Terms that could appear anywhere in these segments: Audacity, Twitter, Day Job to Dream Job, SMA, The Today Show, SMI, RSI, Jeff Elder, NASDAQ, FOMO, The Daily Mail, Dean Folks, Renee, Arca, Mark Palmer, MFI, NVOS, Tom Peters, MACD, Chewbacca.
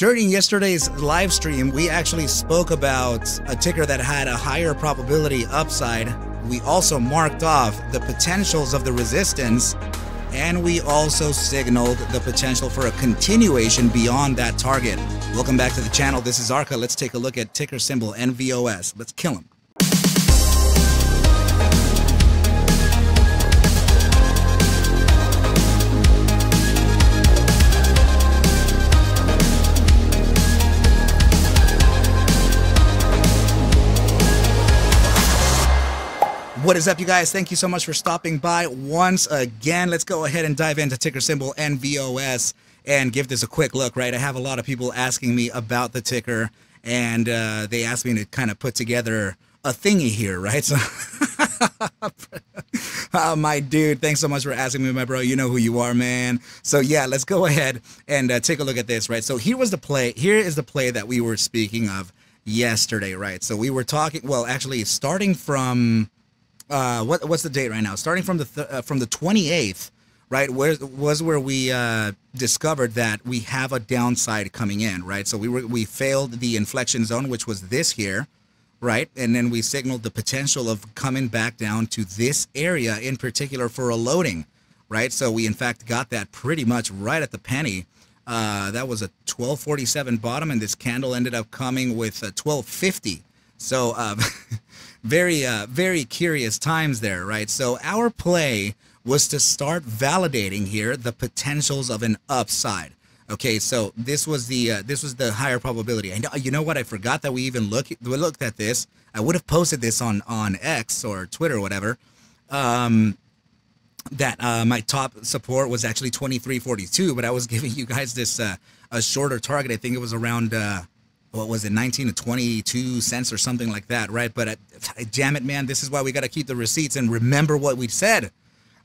During yesterday's live stream, we actually spoke about a ticker that had a higher probability upside. We also marked off the potentials of the resistance, and we also signaled the potential for a continuation beyond that target. Welcome back to the channel. This is Arca. Let's take a look at ticker symbol NVOS. Let's kill him. What is up, you guys? Thank you so much for stopping by once again. Let's go ahead and dive into ticker symbol NVOS and give this a quick look, right? I have a lot of people asking me about the ticker, and they asked me to kind of put together a thingy here, right? So, my dude, thanks so much for asking me, my bro. You know who you are, man. So yeah, let's go ahead and take a look at this, right? So here was the play. Here is the play that we were speaking of yesterday, right? So we were talking, well, actually starting from... what's the date right now? Starting from the 28th, right? Where we discovered that we have a downside coming in, right? So we failed the inflection zone, which was this here, right? And then we signaled the potential of coming back down to this area in particular for a loading, right? So we in fact got that pretty much right at the penny. That was a 1247 bottom, and this candle ended up coming with a 1250. So very curious times there, right? So our play was to start validating here the potentials of an upside. Okay, so this was the higher probability. I know, you know what? I forgot that we even looked at this. I would have posted this on X or Twitter or whatever. That my top support was actually 2342, but I was giving you guys this a shorter target. I think it was around. What was it, 19 to 22 cents or something like that, right? But damn it, man, this is why we got to keep the receipts and remember what we said.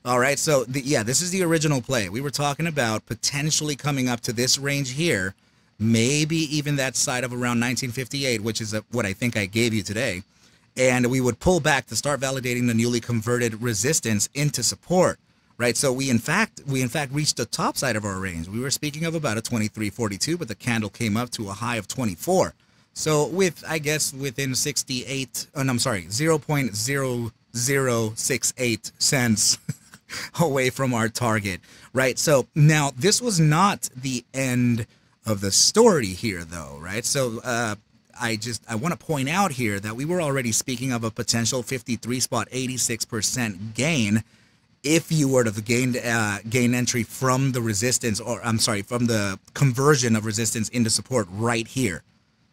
All right, so yeah, this is the original play. We were talking about potentially coming up to this range here, maybe even that side of around 1958, which is what I think I gave you today. And we would pull back to start validating the newly converted resistance into support, right? So we in fact reached the top side of our range. We were speaking of about a 2342, but the candle came up to a high of 24. So with, I guess, within 0.0068 cents away from our target, right? So now this was not the end of the story here though, right? So I want to point out here that we were already speaking of a potential 53.86% gain if you were to gain entry from the resistance, or I'm sorry, from the conversion of resistance into support right here.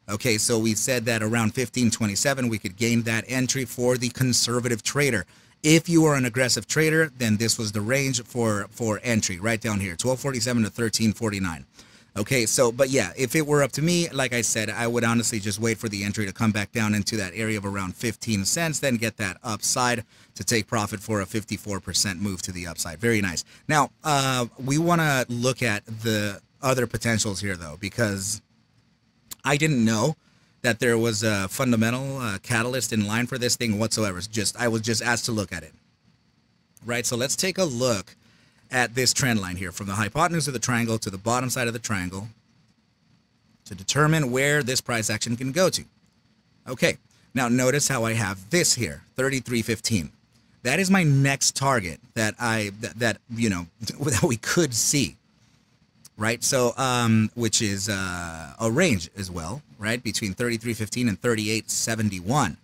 Okay, so we said that around 1527, we could gain that entry for the conservative trader. If you are an aggressive trader, then this was the range for entry right down here, 1247 to 1349. Okay, so, but yeah, if it were up to me, like I said, I would honestly just wait for the entry to come back down into that area of around 15 cents, then get that upside to take profit for a 54% move to the upside. Very nice. Now, we want to look at the other potentials here, though, because I didn't know that there was a fundamental catalyst in line for this thing whatsoever. It's just, I was just asked to look at it, right? So let's take a look at this trend line here from the hypotenuse of the triangle to the bottom side of the triangle to determine where this price action can go to. Okay, now notice how I have this here, 3315. That is my next target that that we could see, right? So which is a range as well, right, between 3315 and 3871.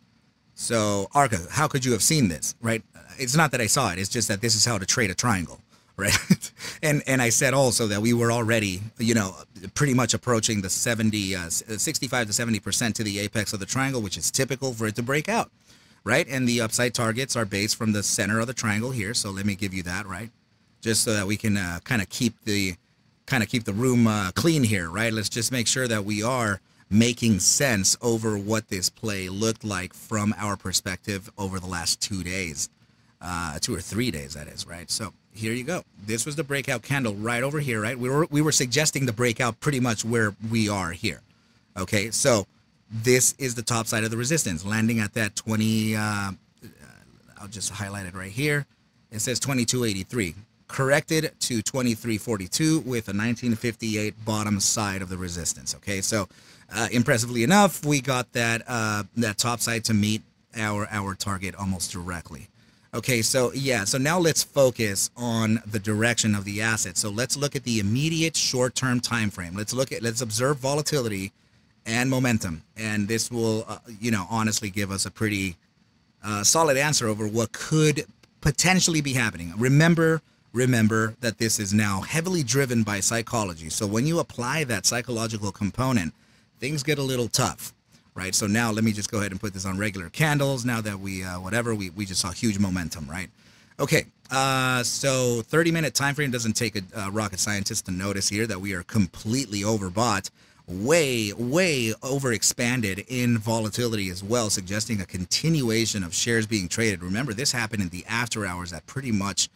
So Arca, how could you have seen this, right? It's not that I saw it, it's just that this is how to trade a triangle, right? And I said also that we were already, you know, pretty much approaching the 65 to 70% to the apex of the triangle, which is typical for it to break out, right? And the upside targets are based from the center of the triangle here. So let me give you that, right? Just so that we can kind of keep the room clean here, right? Let's just make sure that we are making sense over what this play looked like from our perspective over the last 2 days, 2 or 3 days, that is, right? So here you go. This was the breakout candle right over here, right? We were suggesting the breakout pretty much where we are here. Okay, so this is the top side of the resistance, landing at that 20, I'll just highlight it right here. It says 2283. corrected to 2342 with a 1958 bottom side of the resistance. Okay, so impressively enough, we got that that top side to meet our target almost directly. Okay, so yeah, so now let's focus on the direction of the asset. So let's look at the immediate short-term time frame. Let's observe volatility and momentum, and this will you know, honestly give us a pretty solid answer over what could potentially be happening. Remember that this is now heavily driven by psychology. So when you apply that psychological component, things get a little tough, right? So now let me just go ahead and put this on regular candles now that we, we just saw huge momentum, right? Okay, so 30-minute time frame, doesn't take a rocket scientist to notice here that we are completely overbought, way overexpanded in volatility as well, suggesting a continuation of shares being traded. Remember, this happened in the after hours at pretty much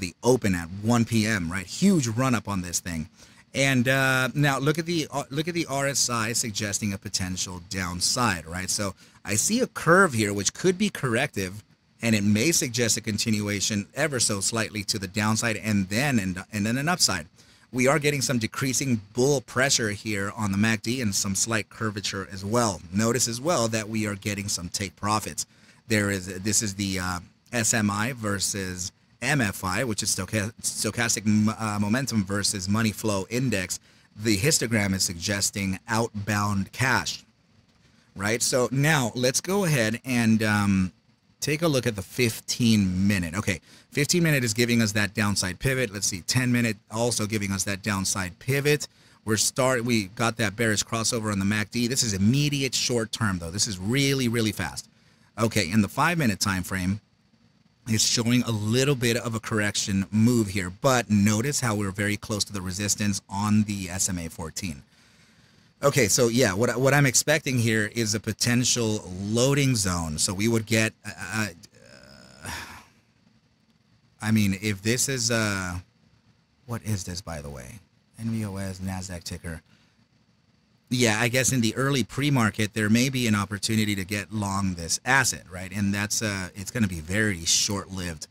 the open at 1 p.m., right? Huge run-up on this thing. And now look at the RSI suggesting a potential downside, right? So I see a curve here which could be corrective, and it may suggest a continuation ever so slightly to the downside and then an upside. We are getting some decreasing bull pressure here on the MACD and some slight curvature as well. Notice as well that we are getting some take profits. This is the SMI versus MFI, which is stochastic momentum versus money flow index. The histogram is suggesting outbound cash, right? So now let's go ahead and take a look at the 15-minute. Okay, 15-minute is giving us that downside pivot. Let's see, 10-minute also giving us that downside pivot. We got that bearish crossover on the MACD. This is immediate short term though. This is really, really fast. Okay, in the 5-minute time frame, it's showing a little bit of a correction move here, but notice how we're very close to the resistance on the SMA 14. Okay, so yeah, what I'm expecting here is a potential loading zone. So we would get, I mean, if this is, what is this, by the way? NVOS, NASDAQ ticker. Yeah, I guess in the early pre-market, there may be an opportunity to get long this asset, right? And that's it's going to be very short-lived.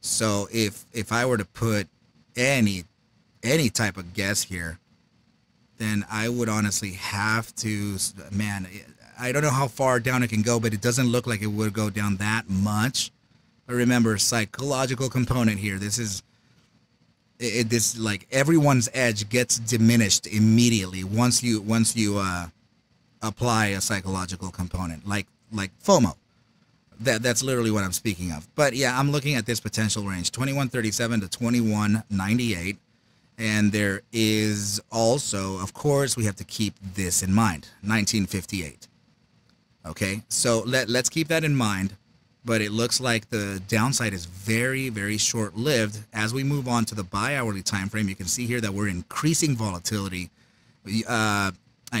So if I were to put any type of guess here, then I would honestly have to, man, I don't know how far down it can go, but it doesn't look like it would go down that much. But remember, psychological component here. This is, this like everyone's edge gets diminished immediately once you apply a psychological component like FOMO. That's literally what I'm speaking of. But yeah, I'm looking at this potential range, 2137 to 2198, and there is also, of course, we have to keep this in mind, 1958. Okay, so let's keep that in mind. But it looks like the downside is very, very short-lived. As we move on to the bi-hourly time frame, you can see here that we're increasing volatility. I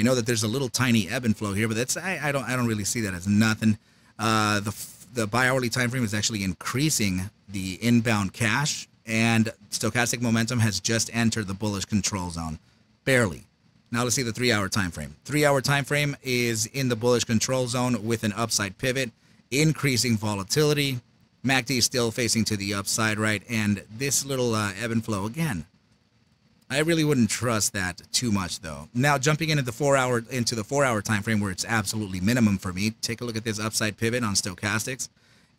know that there's a little tiny ebb and flow here, but that's I don't really see that as nothing. The bi-hourly time frame is actually increasing the inbound cash, and stochastic momentum has just entered the bullish control zone, barely. Now let's see the 3-hour time frame. 3-hour time frame is in the bullish control zone with an upside pivot. Increasing volatility, MACD still facing to the upside, right? And this little ebb and flow again. I really wouldn't trust that too much though. Now jumping into the 4-hour time frame, where it's absolutely minimum for me. Take a look at this upside pivot on stochastics.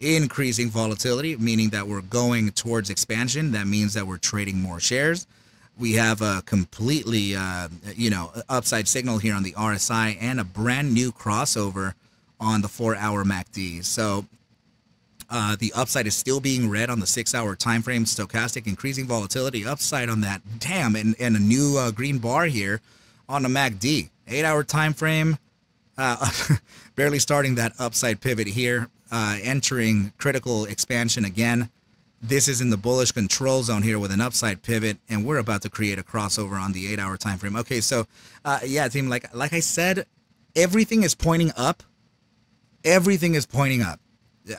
Increasing volatility, meaning that we're going towards expansion. That means that we're trading more shares. We have a completely, you know, upside signal here on the RSI and a brand new crossover on the 4-hour MACD. So the upside is still being read on the 6-hour time frame. Stochastic increasing volatility, upside on that. Damn, and a new green bar here on the MACD. 8-hour time frame, barely starting that upside pivot here, entering critical expansion again. This is in the bullish control zone here with an upside pivot, and we're about to create a crossover on the 8-hour time frame. Okay, so yeah, team, like I said, everything is pointing up. Everything is pointing up,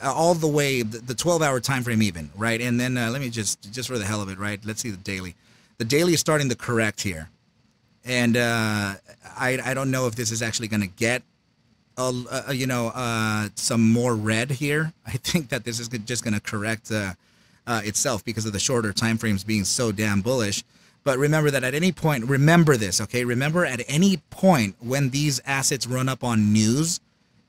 all the way, the 12-hour time frame even, right? And then let me just for the hell of it, right? Let's see the daily. The daily is starting to correct here. And I don't know if this is actually going to get, some more red here. I think that this is just going to correct itself because of the shorter time frames being so damn bullish. But remember that at any point, remember this, okay? Remember at any point when these assets run up on news,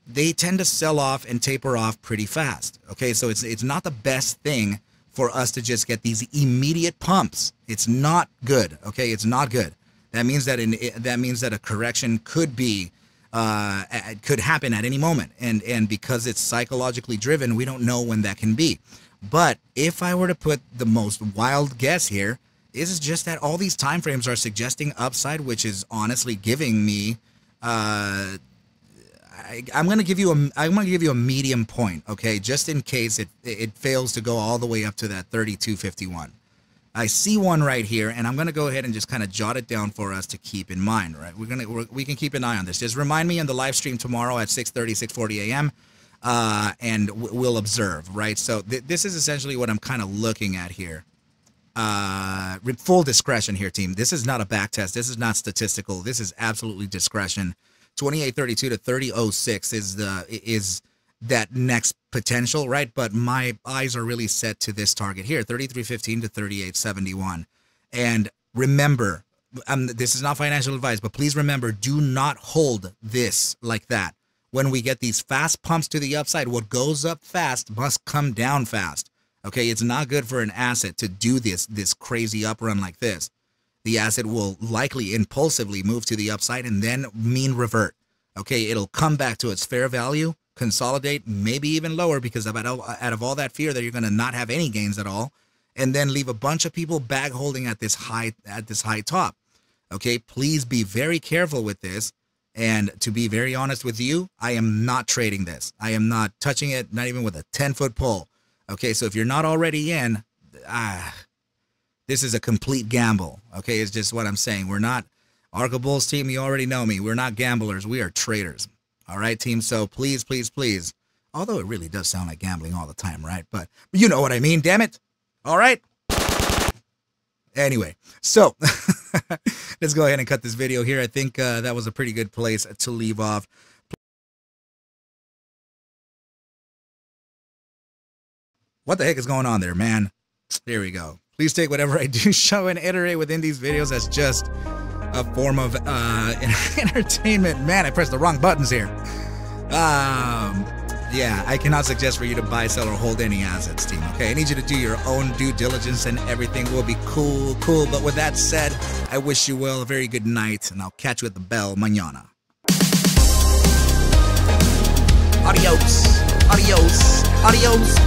they tend to sell off and taper off pretty fast, okay? So it's not the best thing for us to just get these immediate pumps. It's not good, okay? It's not good. That means that a correction could be could happen at any moment, and because it's psychologically driven, we don't know when that can be. But if I were to put the most wild guess here, is just that all these time frames are suggesting upside, which is honestly giving me I'm gonna give you a medium point, okay, just in case it fails to go all the way up to that 32.51. I see one right here, and I'm gonna go ahead and just kind of jot it down for us to keep in mind, right? We can keep an eye on this. Just remind me on the live stream tomorrow at 6:40 a.m. And we'll observe, right? So this is essentially what I'm kind of looking at here. Full discretion here, team. This is not a back test. This is not statistical. This is absolutely discretion. 2832 to 3006 is that next potential, right? But my eyes are really set to this target here, 3315 to 3871. And remember, this is not financial advice, but please remember, do not hold this like that. When we get these fast pumps to the upside, what goes up fast must come down fast. Okay, it's not good for an asset to do this crazy uprun like this. The asset will likely impulsively move to the upside and then mean revert. Okay, it'll come back to its fair value, consolidate, maybe even lower, because out of all that fear that you're going to not have any gains at all, and then leave a bunch of people bag holding at this high top. Okay, please be very careful with this. And to be very honest with you, I am not trading this. I am not touching it, not even with a 10-foot pole. Okay, so if you're not already in, this is a complete gamble. Okay, it's just what I'm saying. We're not Arca Bulls team. You already know me. We're not gamblers. We are traders. All right, team. So please, please, please. Although it really does sound like gambling all the time, right? But you know what I mean. Damn it. All right. Anyway, so let's go ahead and cut this video here. I think that was a pretty good place to leave off. What the heck is going on there, man? There we go. Please take whatever I do show and iterate within these videos as just a form of entertainment. Man, I pressed the wrong buttons here. Yeah, I cannot suggest for you to buy, sell, or hold any assets, team. Okay, I need you to do your own due diligence and everything will be cool. But with that said, I wish you well a very good night, and I'll catch you at the bell mañana. Adios, adios, adios.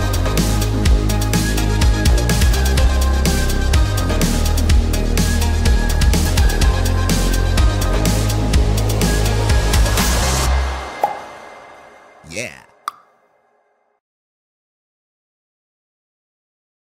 Yeah.